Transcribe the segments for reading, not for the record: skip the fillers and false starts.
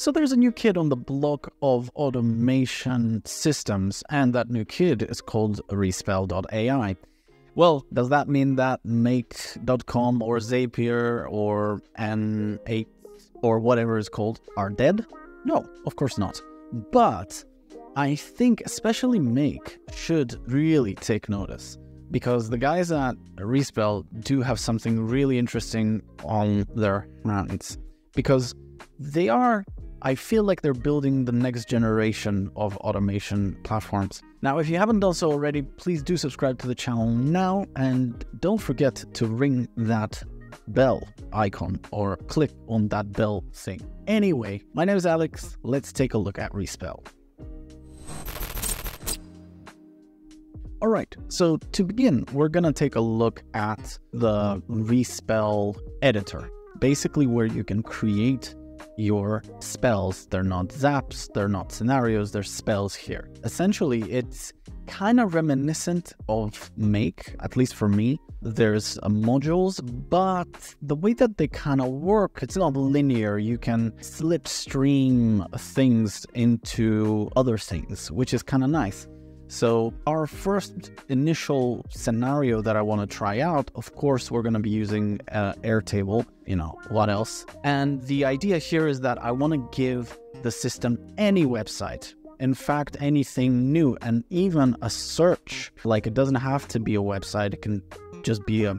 So there's a new kid on the block of automation systems, and that new kid is called Respell.ai. Well, does that mean that Make.com or Zapier or N8 or whatever it's called are dead? No, of course not. But I think especially Make should really take notice, because the guys at Respell do have something really interesting on their hands, because they are, I feel like they're building the next generation of automation platforms. Now, if you haven't done so already, please do subscribe to the channel now, and don't forget to ring that bell icon or click on that bell thing. Anyway, my name is Alex. Let's take a look at Respell. All right, so to begin, we're gonna take a look at the Respell editor, basically where you can create your spells. They're not zaps, they're not scenarios, they're spells here. Essentially, it's kind of reminiscent of Make, at least for me. There's modules, but the way that they kind of work, it's not linear. You can slipstream things into other things, which is kind of nice. So our first initial scenario that I want to try out, of course, we're going to be using Airtable, you know, what else? And the idea here is that I want to give the system any website, in fact, anything new, and even a search. Like, it doesn't have to be a website. It can just be a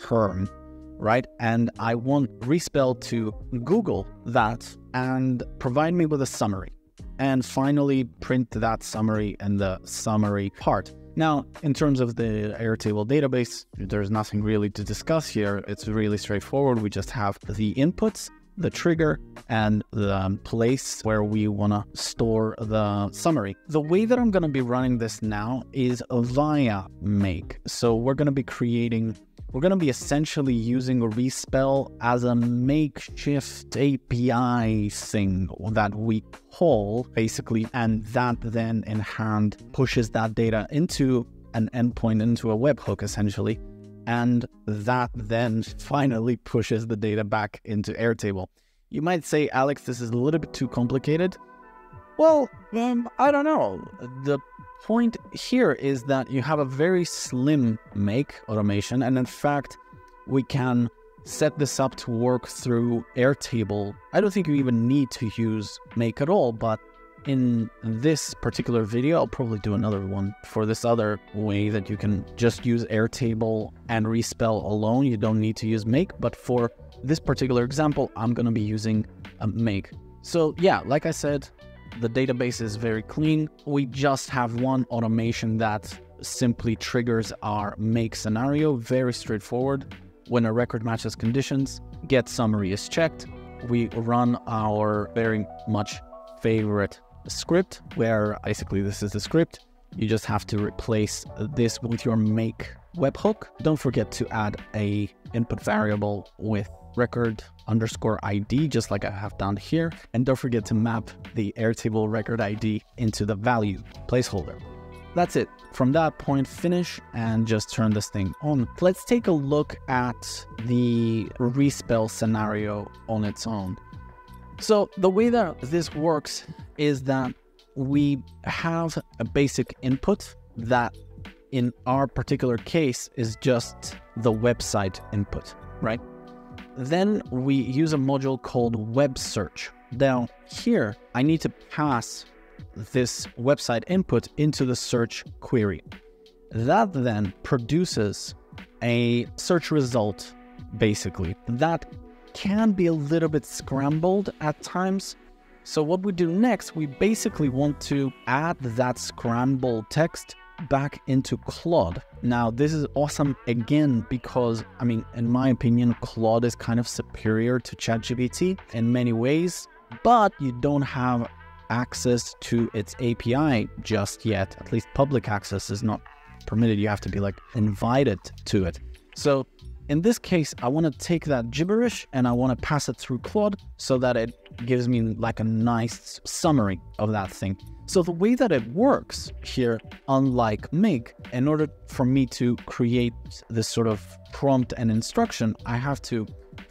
term, right? And I want Respell to Google that and provide me with a summary, and finally print that summary and the summary part. Now, in terms of the Airtable database, there's nothing really to discuss here. It's really straightforward. We just have the inputs, the trigger, and the place where we want to store the summary. The way that I'm going to be running this now is via Make. So we're going to be essentially using Respell as a makeshift API thing that we call, basically, and that then in hand pushes that data into an endpoint, into a webhook, essentially, and that then finally pushes the data back into Airtable. You might say, Alex, this is a little bit too complicated. Well, I don't know. The point here is that you have a very slim Make automation, and in fact, we can set this up to work through Airtable. I don't think you even need to use Make at all, but in this particular video, I'll probably do another one for this other way that you can just use Airtable and Respell alone. You don't need to use Make, but for this particular example, I'm going to be using Make. So yeah, like I said, the database is very clean. We just have one automation that simply triggers our Make scenario. Very straightforward. When a record matches conditions, get summary is checked. We run our very much favorite script, where basically this is the script. You just have to replace this with your Make webhook. Don't forget to add a input variable with record_ID, just like I have done here. And don't forget to map the Airtable record ID into the value placeholder. That's it. From that point, finish and just turn this thing on. Let's take a look at the Respell scenario on its own. So the way that this works is that we have a basic input that in our particular case is just the website input, right? Then we use a module called web search. Now here, I need to pass this website input into the search query. That then produces a search result, basically. That can be a little bit scrambled at times. So what we do next, we basically want to add that scrambled text back into Claude. Now, this is awesome again, because I mean, in my opinion, Claude is kind of superior to ChatGPT in many ways, but you don't have access to its API just yet. At least public access is not permitted. You have to be like invited to it. So in this case, I want to take that gibberish and I want to pass it through Claude so that it gives me like a nice summary of that thing. So the way that it works here, unlike Make, in order for me to create this sort of prompt and instruction, I have to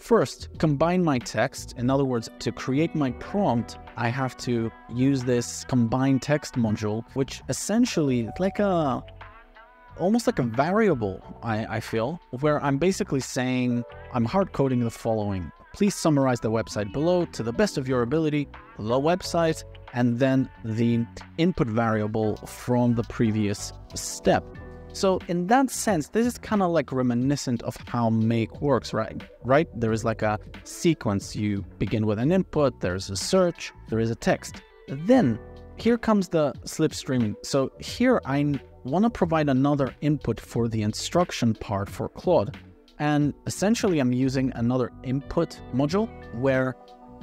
First, combine my text. In other words, to create my prompt, I have to use this combine text module, which essentially like a almost like a variable, I feel, where I'm basically saying I'm hard coding the following. Please summarize the website below to the best of your ability, the website, and then the input variable from the previous step. So in that sense, this is kind of like reminiscent of how Make works, right? There is like a sequence. You begin with an input, there's a search, there is a text. Then here comes the slipstreaming. So here I want to provide another input for the instruction part for Claude. And essentially I'm using another input module where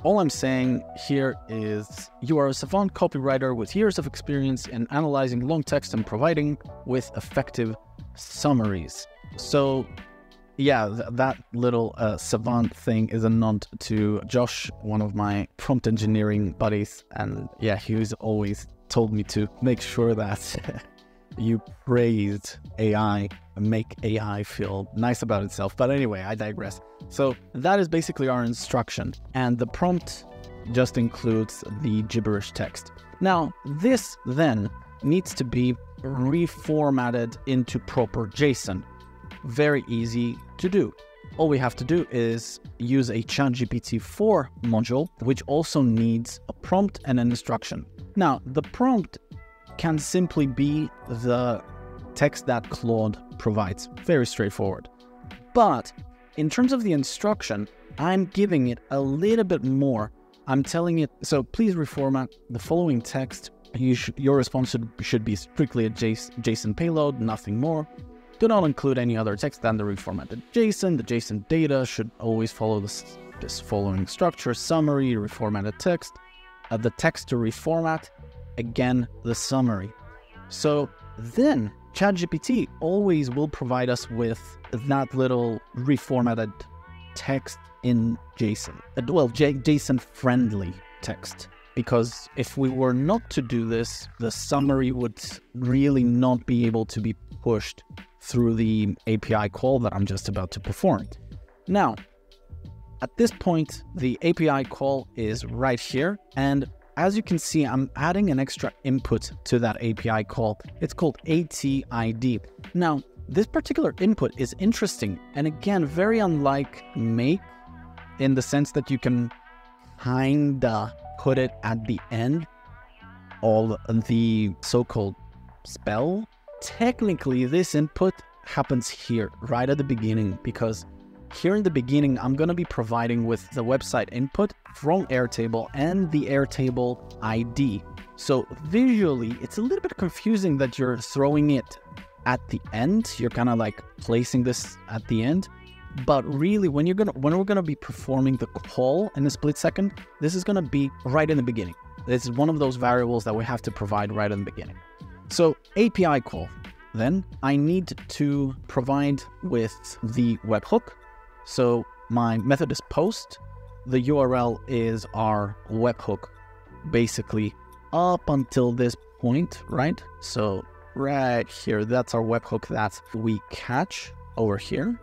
all I'm saying here is you are a savant copywriter with years of experience in analyzing long text and providing with effective summaries. So yeah, that little savant thing is a nod to Josh, one of my prompt engineering buddies. And yeah, he's always told me to make sure that you praised AI, make AI feel nice about itself. But anyway, I digress. So that is basically our instruction. And the prompt just includes the gibberish text. Now, this then needs to be reformatted into proper JSON. Very easy to do. All we have to do is use a ChatGPT-4 module, which also needs a prompt and an instruction. Now, the prompt can simply be the text that Claude provides. Very straightforward. But in terms of the instruction, I'm giving it a little bit more. I'm telling it, so please reformat the following text. Your response should be strictly a JSON payload, nothing more. Do not include any other text than the reformatted JSON. The JSON data should always follow this following structure: summary, reformatted text, the text to reformat, again, the summary. So then ChatGPT always will provide us with that little reformatted text in JSON. Well, JSON-friendly text. Because if we were not to do this, the summary would really not be able to be pushed through the API call that I'm just about to perform. Now, at this point, the API call is right here, and as you can see, I'm adding an extra input to that API call. It's called ATID. Now, this particular input is interesting, and again, very unlike Make, in the sense that you can kinda put it at the end of the so-called spell. Technically, this input happens here, right at the beginning, because here in the beginning, I'm going to be providing with the website input from Airtable and the Airtable ID. So visually, it's a little bit confusing that you're throwing it at the end. You're kind of like placing this at the end. But really, when we're going to be performing the call in a split second, this is going to be right in the beginning. This is one of those variables that we have to provide right in the beginning. So API call, then I need to provide with the webhook. So my method is post, the URL is our webhook, basically up until this point, right? So right here, that's our webhook that we catch over here.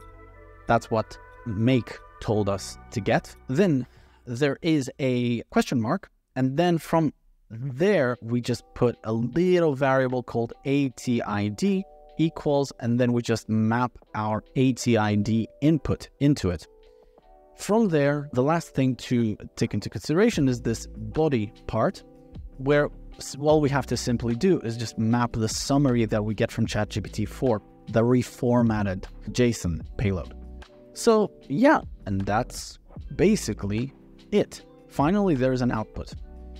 That's what Make told us to get. Then there is a question mark. And then from there, we just put a little variable called ATID equals, and then we just map our ATID input into it. From there, the last thing to take into consideration is this body part, where all we have to simply do is just map the summary that we get from ChatGPT-4, the reformatted JSON payload. So yeah, and that's basically it. Finally, there's an output.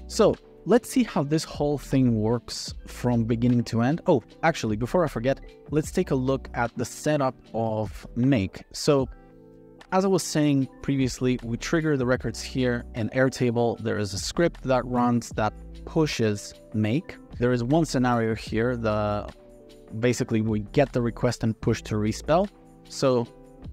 So let's see how this whole thing works from beginning to end. Oh, actually, before I forget, let's take a look at the setup of Make. So as I was saying previously, we trigger the records here in Airtable. There is a script that runs that pushes Make. There is one scenario here. Basically, we get the request and push to respell. So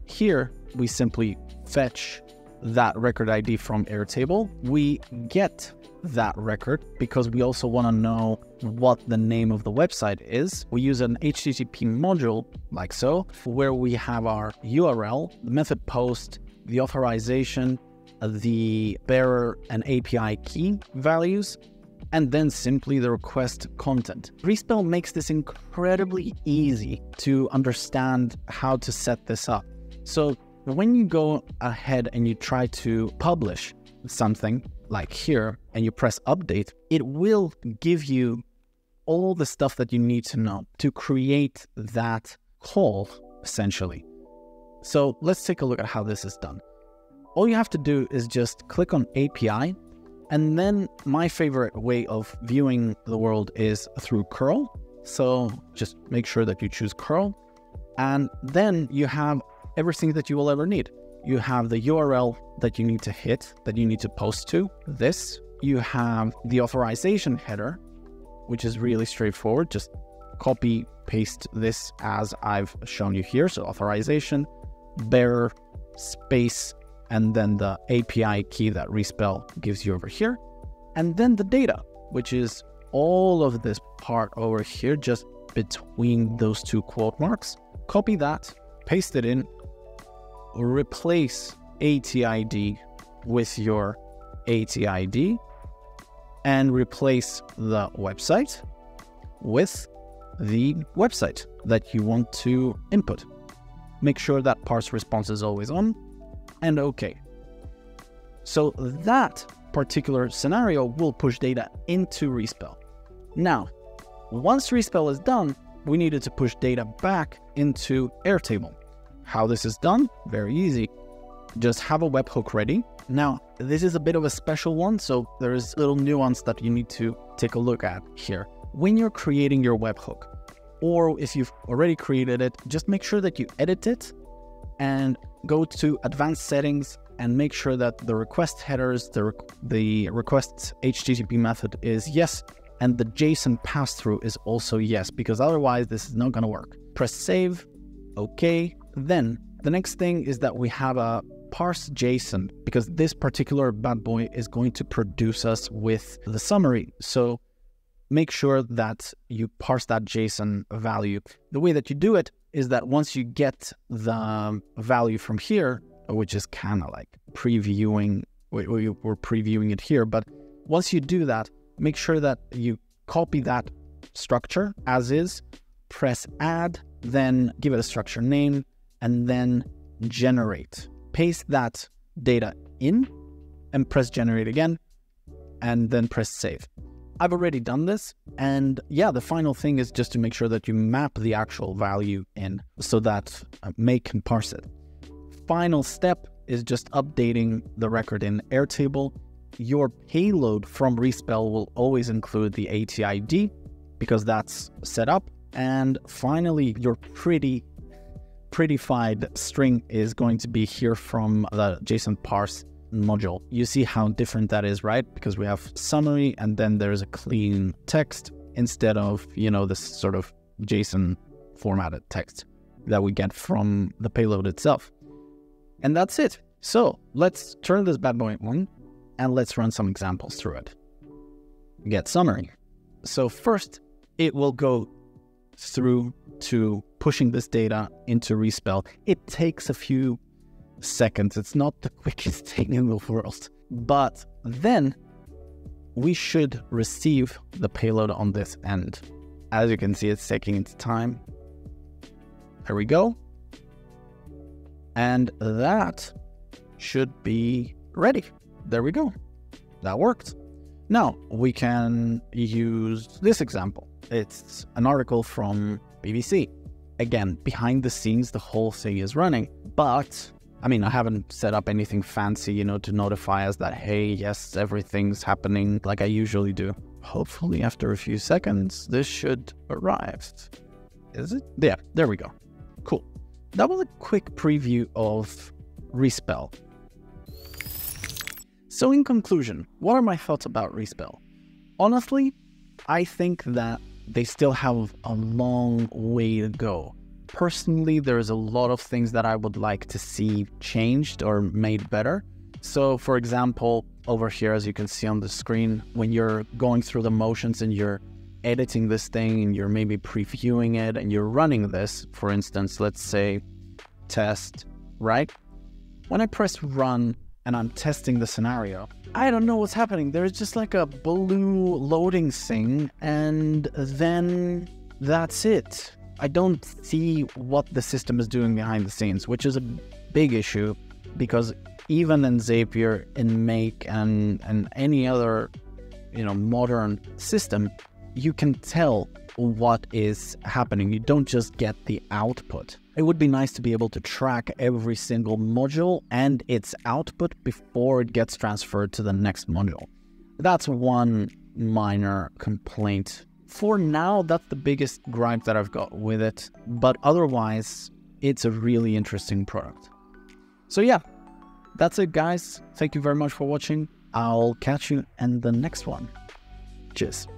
here we simply fetch that record ID from Airtable. We get that record because we also want to know what the name of the website is. We use an HTTP module like so, where we have our URL, the method post, the authorization, the bearer and API key values, and then simply the request content. Respell makes this incredibly easy to understand how to set this up. So when you go ahead and you try to publish something like here and you press update, it will give you all the stuff that you need to know to create that call, essentially. So let's take a look at how this is done. All you have to do is just click on API, and then my favorite way of viewing the world is through curl. So just make sure that you choose curl, and then you have everything that you will ever need. You have the URL that you need to hit, that you need to post to this. You have the authorization header, which is really straightforward. Just copy, paste this as I've shown you here. So authorization, bearer, space, and then the API key that Respell gives you over here. And then the data, which is all of this part over here, just between those two quote marks. Copy that, paste it in, replace ATID with your ATID, and replace the website with the website that you want to input. Make sure that parse response is always on. And okay. So that particular scenario will push data into Respell. Now, once Respell is done, we needed to push data back into Airtable. How this is done? Very easy. Just have a webhook ready. Now, this is a bit of a special one, so there is a little nuance that you need to take a look at here. When you're creating your webhook, or if you've already created it, just make sure that you edit it and go to advanced settings and make sure that the request headers, the request HTTP method is yes, and the JSON pass-through is also yes, because otherwise this is not going to work. Press save, okay. Then the next thing is that we have a parse JSON, because this particular bad boy is going to produce us with the summary. So make sure that you parse that JSON value. The way that you do it is that once you get the value from here, which is kind of like previewing, we're previewing it here, but once you do that, make sure that you copy that structure as is, press add, then give it a structure name, and then generate. Paste that data in and press generate again, and then press save. I've already done this, and yeah, the final thing is just to make sure that you map the actual value in so that Make can parse it. Final step is just updating the record in Airtable. Your payload from Respell will always include the ATID because that's set up. And finally, your prettified string is going to be here from the JSON parse module. You see how different that is, right? Because we have summary and then there's a clean text instead of, you know, this sort of JSON formatted text that we get from the payload itself. And that's it. So let's turn this bad boy on and let's run some examples through it. Get summary. So first it will go through to pushing this data into Respell. It takes a few seconds. It's not the quickest thing in the world, but then we should receive the payload on this end. As you can see, it's taking its time. Here we go. And that should be ready. There we go. That worked. Now we can use this example. It's an article from BBC. Again, behind the scenes, the whole thing is running, but I mean, I haven't set up anything fancy, you know, to notify us that, hey, yes, everything's happening like I usually do. Hopefully after a few seconds, this should arrive. Is it? Yeah, there we go. Cool. That was a quick preview of Respell. So in conclusion, what are my thoughts about Respell? Honestly, I think that they still have a long way to go. Personally, there's a lot of things that I would like to see changed or made better. So for example, over here, as you can see on the screen, when you're going through the motions and you're editing this thing and you're maybe previewing it and you're running this, for instance, let's say test, right? When I press run and I'm testing the scenario, I don't know what's happening. There is just like a blue loading thing, and then that's it. I don't see what the system is doing behind the scenes, which is a big issue, because even in Zapier, in Make, and any other, modern system, you can tell what is happening. You don't just get the output. It would be nice to be able to track every single module and its output before it gets transferred to the next module. That's one minor complaint. For now, that's the biggest gripe that I've got with it, but otherwise, it's a really interesting product. So yeah, that's it, guys. Thank you very much for watching. I'll catch you in the next one. Cheers.